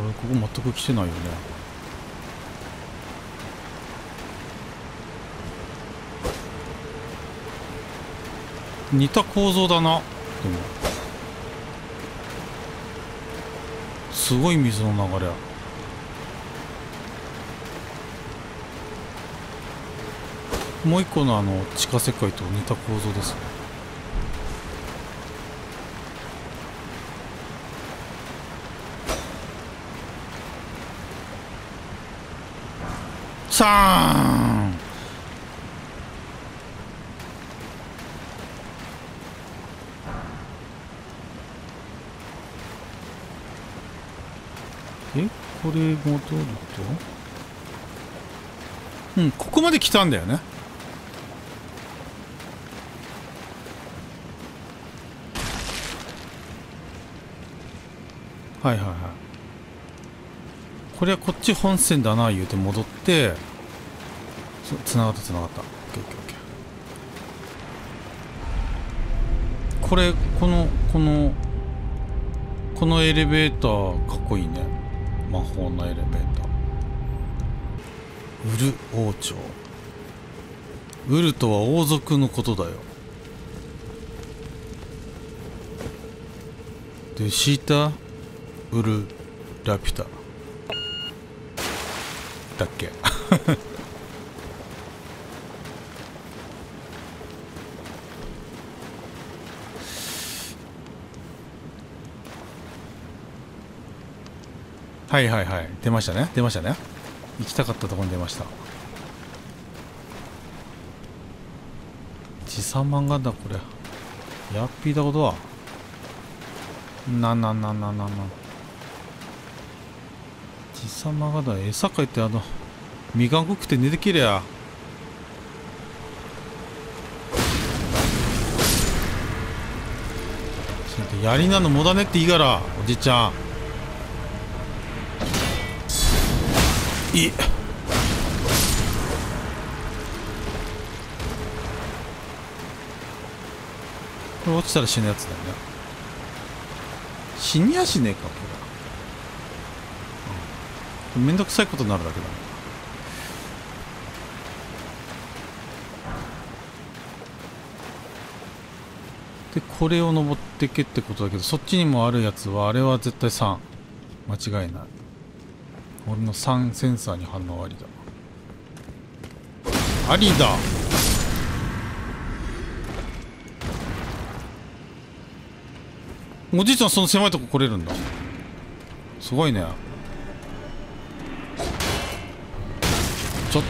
れ、ここ全く来てないよね。似た構造だな。でもすごい水の流れ。もう一個のあの地下世界と似た構造ですね。さーん、これ戻ると、うん、ここまで来たんだよね。はいはいはい。これはこっち本線だな言うて戻って、つながったつながった。オッケーオッケーオッケー。これこのエレベーターかっこいいね。魔法のエレベーター。ウル王朝。ウルとは王族のことだよ。でシータウルラピュタだっけ。はいはいはい、出ましたね出ましたね。行きたかったところに出ました。自作漫画だこれ。やっぴーだことはな。自作漫画だ。餌かいて、あの身が動くて寝てきりゃ槍なのもだねっていいから、おじいちゃん。いっこれ落ちたら死ぬやつだよね。死にやしねえかこれ、うん、めんどくさいことになるだけだ。でこれを登ってけってことだけど、そっちにもあるやつは、あれは絶対3、間違いない。俺の3センサーに反応ありだ。ありだ。おじいちゃんその狭いとこ来れるんだ。すごいね。ちょっ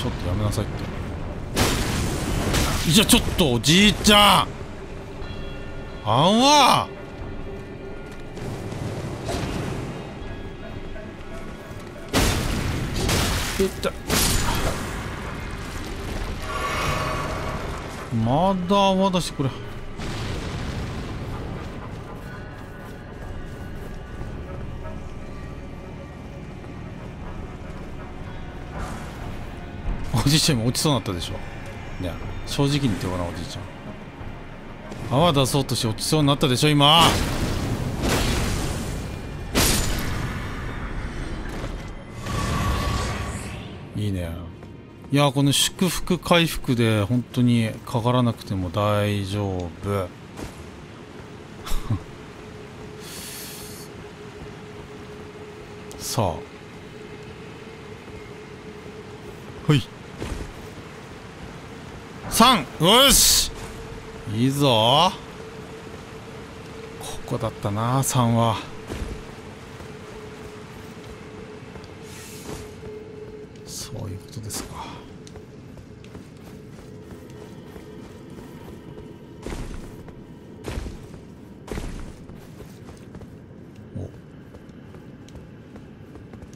とやめなさいって。じゃあちょっとおじいちゃん、あんわー。まだ泡出してくれ。おじいちゃんも落ちそうになったでしょ。ね、正直に言ってごらん、おじいちゃん。泡出そうとして落ちそうになったでしょ今。いいね。いやー、この祝福回復で本当にかからなくても大丈夫。さあ、はい、3、よし、いいぞ。ここだったな3は。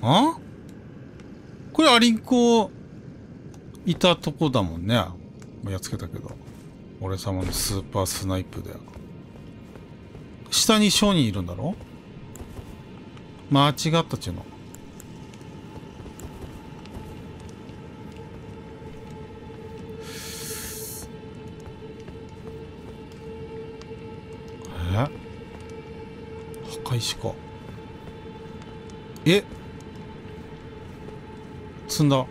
あ、これアリンコいたとこだもんね。やっつけたけど、俺様のスーパースナイプで。下に商人いるんだろ。間違ったっちゅうの。破壊しか。積んだ。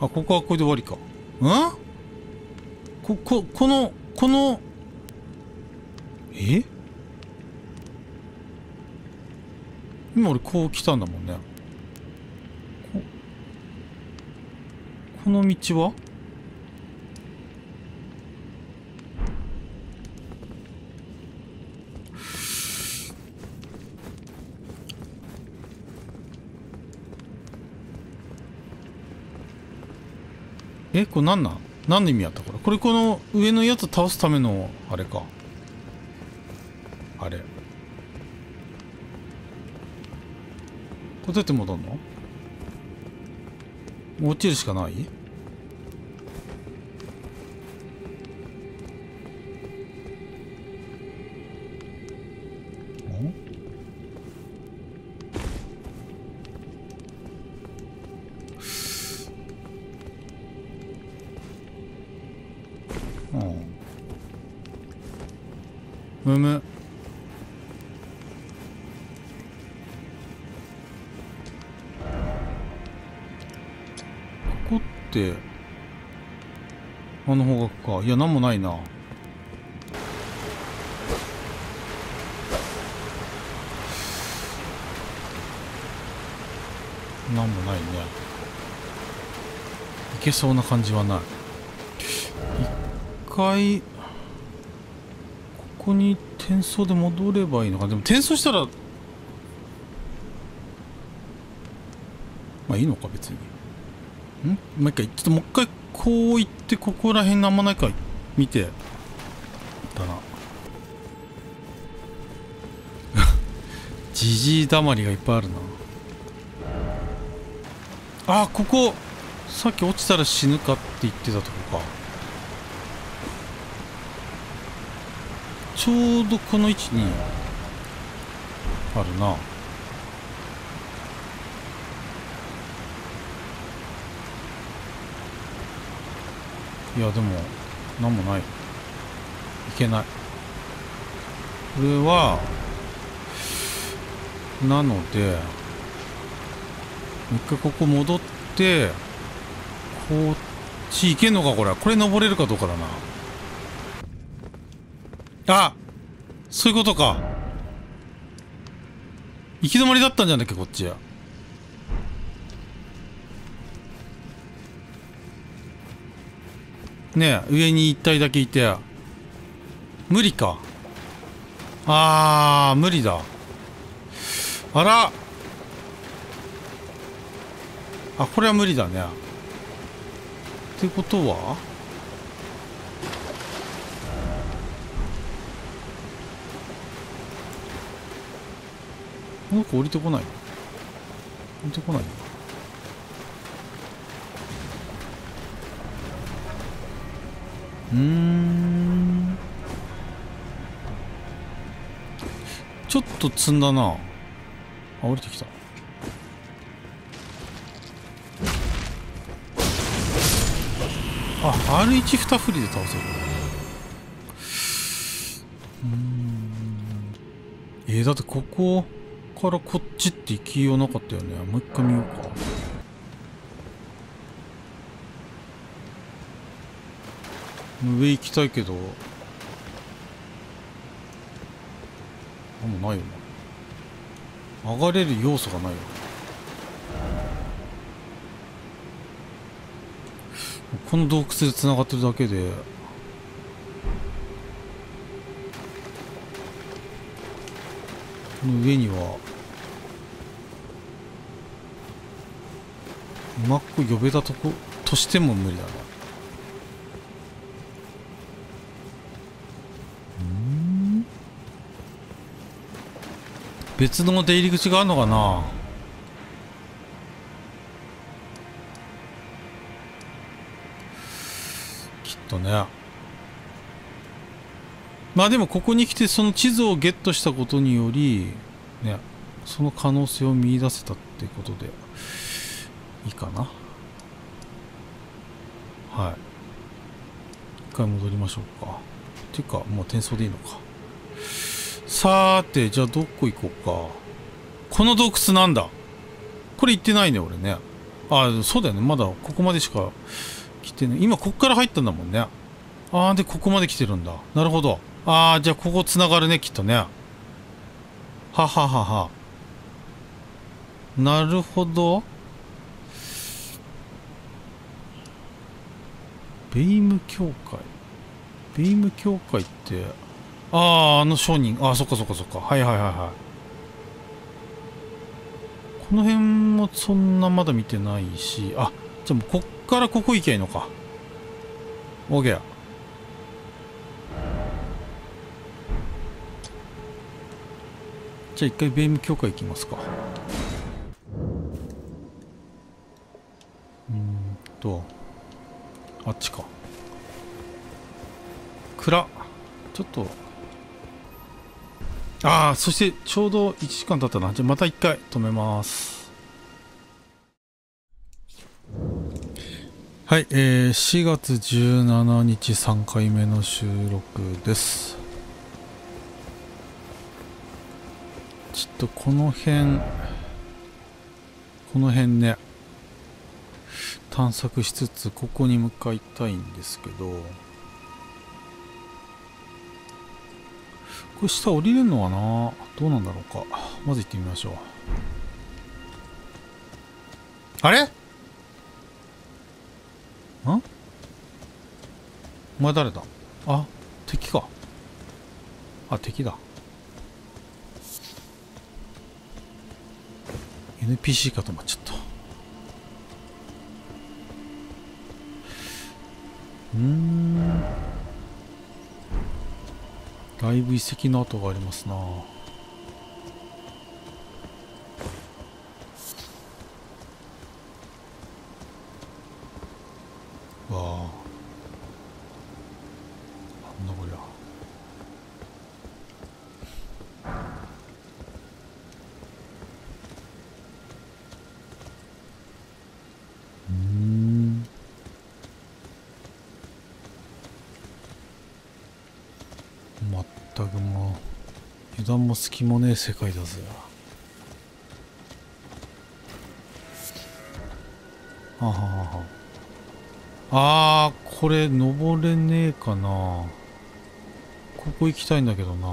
あ、ここはこれで終わりか。うん？この、今俺こう来たんだもんね。この道は？これ何なん？何の意味やったこれ？これこの上のやつ倒すためのあれか。あれ。これどうやって戻んの？落ちるしかない？むむ。ここってあの方角か。いや、なんもないな。なんもないね。いけそうな感じはない。一回ここに転送で戻ればいいのか。でも転送したらまあいいのか別に。もう一回ちょっともう一回こう行って、ここら辺なんもないか見てだな。じじいだまりがいっぱいあるな。あー、ここさっき落ちたら死ぬかって言ってたとこか。ちょうどこの位置にあるな。いや、でも何もない。いけない。これはなので一回ここ戻って、こっち行けんのかこれ。これ登れるかどうかだな。あ、そういうことか。行き止まりだったんじゃなきゃこっちや。ねえ、上に一体だけいて無理か。あー、無理だ。あら、あ、これは無理だね。ってことはなんか降りてこない。降りてこない。ちょっと積んだな。あ、降りてきた。あ、R1 二振りで倒せる。だってここからこっちって行きようなかったよね。もう一回見ようか。上行きたいけどなんもないよな。上がれる要素がないよ。この洞窟でつながってるだけで。この上にはうまく呼べたとことしても無理だな。別の出入り口があるのかな。きっとね。まあでもここに来てその地図をゲットしたことによりね、その可能性を見出せたってことでいいかな。はい、一回戻りましょうか。っていうかもう転送でいいのか。さーて、じゃあどこ行こうか。この洞窟なんだ。これ行ってないね、俺ね。ああ、そうだよね。まだここまでしか来てない。今、こっから入ったんだもんね。ああ、で、ここまで来てるんだ。なるほど。ああ、じゃあ、ここ繋がるね、きっとね。はははは。なるほど。ベイム教会。ベイム教会って、ああ、あの商人。ああ、そっかそっかそっか。はいはいはいはい。この辺もそんなまだ見てないし、あ、じゃあもうこっからここ行けばいいのか。OK。じゃあ一回ベイム教会行きますか。あっちか。暗っ。ちょっと。ああ、そしてちょうど1時間経ったな。じゃあまた1回止めます。はい、4月17日3回目の収録です。ちょっとこの辺ね、探索しつつここに向かいたいんですけど、これ下降りれるのかな、どうなんだろうか。まず行ってみましょう。あれん、お前誰だ。あ、敵か。あ、敵だ。 NPC かと思っちゃった。だいぶ遺跡の跡がありますな。わあ。なんだこりゃ。油断も隙もねえ世界だぜ。はははは。あー、これ登れねえかな。ここ行きたいんだけどな。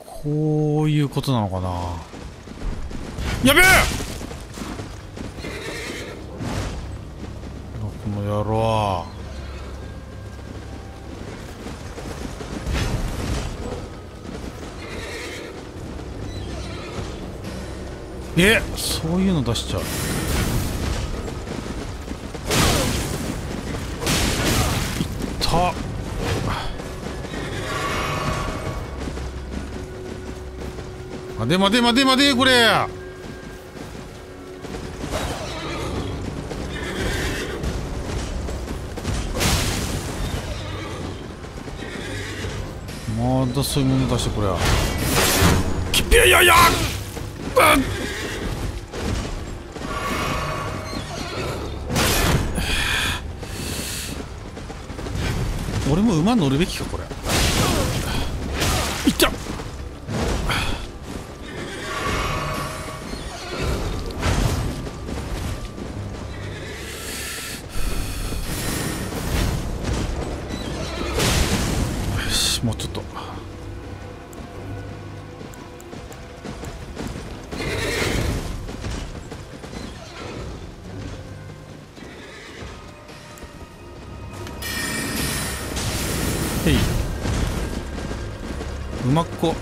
こういうことなのかな。やべえ、この野郎。え、そういうの出しちゃう。いった。待て待て待て待て、これまだそういうもの出して、これはきっぴややや、うん俺も馬乗るべきか、これ。いった。よし、もうちょっと。うまっこ、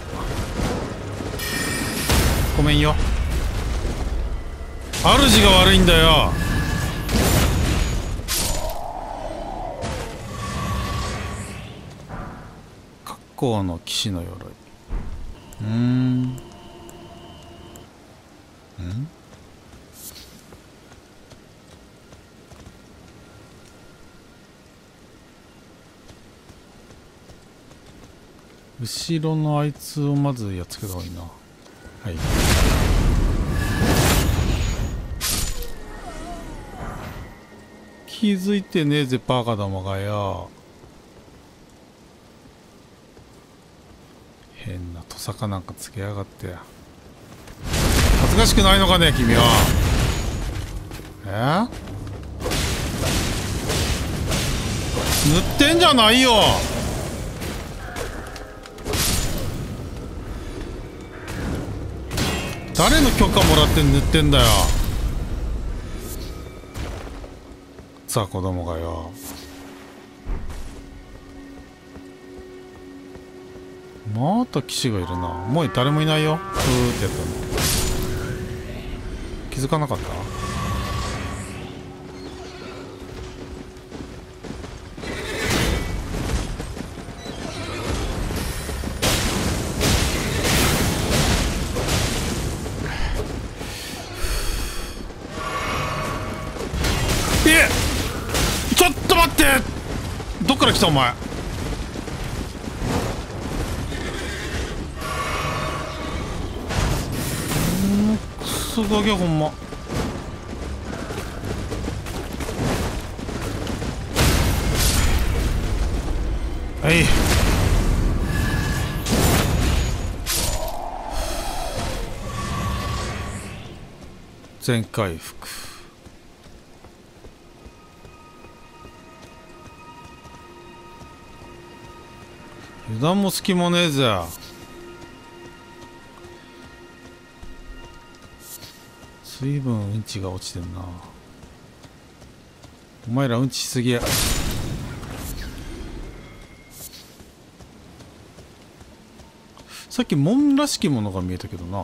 ごめんよ、主が悪いんだよ。格好の騎士の鎧。後ろのあいつをまずやっつけた方がいいな。はい、気づいてねえぜバカ玉がよ。変なトサカなんかつけやがって。恥ずかしくないのかね君は。塗ってんじゃないよ。誰の許可もらって塗ってんだよ。さあ子供がよ。また騎士がいるな。もう誰もいないよ。ふーってやったの気づかなかった。えっ、ちょっと待って、どっから来たお前。すごいよほんま。はい、全回復。油断も隙もねえぜ。随分うんちが落ちてんな。お前らうんちしすぎや。さっき門らしきものが見えたけどな。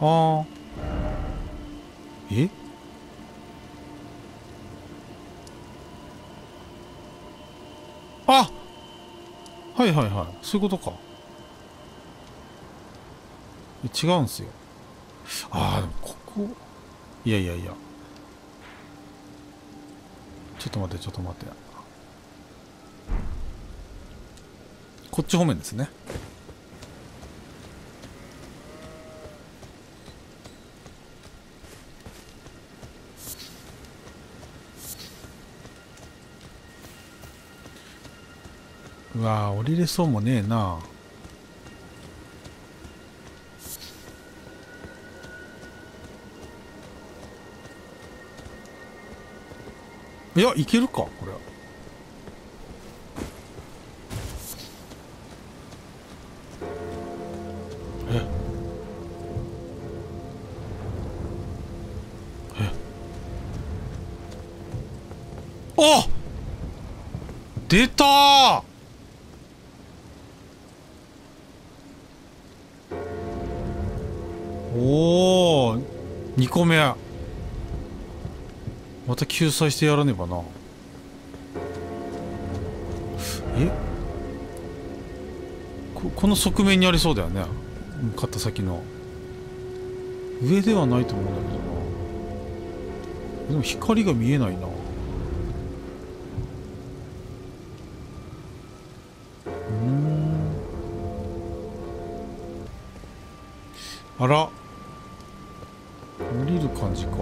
ああ、え、あ、はいはいはい、そういうことか。違うんすよ。ああ、でもここ、いやいやいや、ちょっと待ってちょっと待って、こっち方面ですね。うわー、降りれそうもねえな。いや、いけるか、これ。え。え。あ。出たー。おお。2個目。また救済してやらねばな。え、この側面にありそうだよね、向かった先の。上ではないと思うんだけどな。でも光が見えないな。うん、あら、降りる感じか。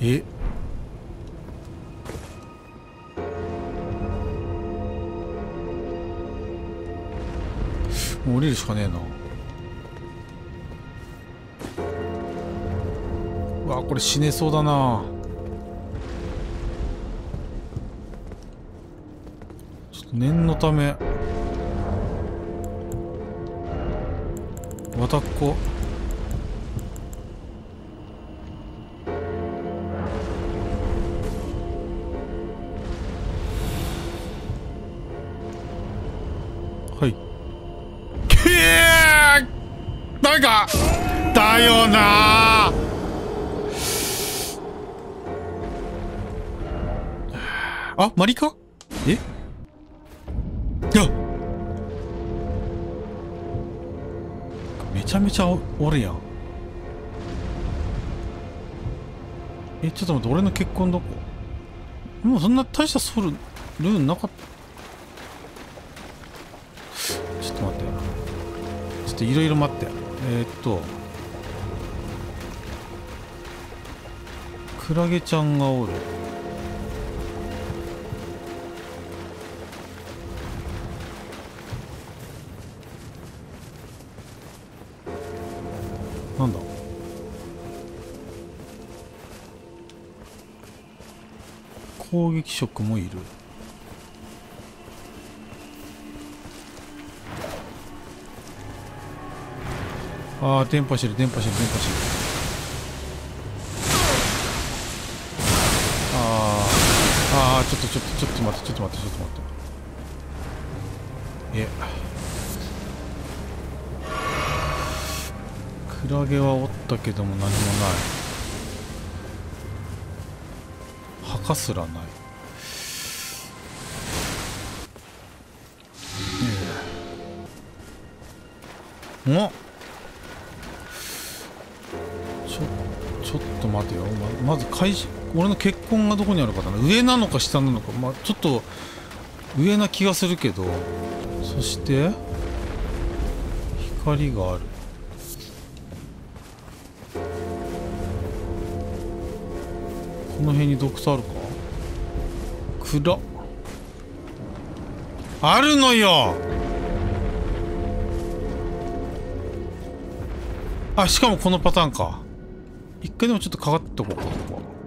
え、もう降りるしかねえな。うわ、これ死ねそうだな。ちょっと念のため渡っこ。だよな。あ、マリカ？え？あ、めちゃめちゃおるやん。え、ちょっと待って、俺の結婚どこ？もうそんな大したソウルルーンなかった。ちょっと待って。といろいろ待って、クラゲちゃんがおる。なんだ攻撃色もいる。ああ、電波してる、電波してる、電波してる。ああ、ちょっと待って、ちょっと待って。クラゲはおったけども何もない。墓すらない。おっちょっと待てよ。まず俺の血痕がどこにあるかだな。上なのか下なのか、ちょっと上な気がするけど。そして光がある。この辺に毒素あるか。暗っ、あるのよ。あ、しかもこのパターンか。一回でもちょっとかかっておこうか、ここは。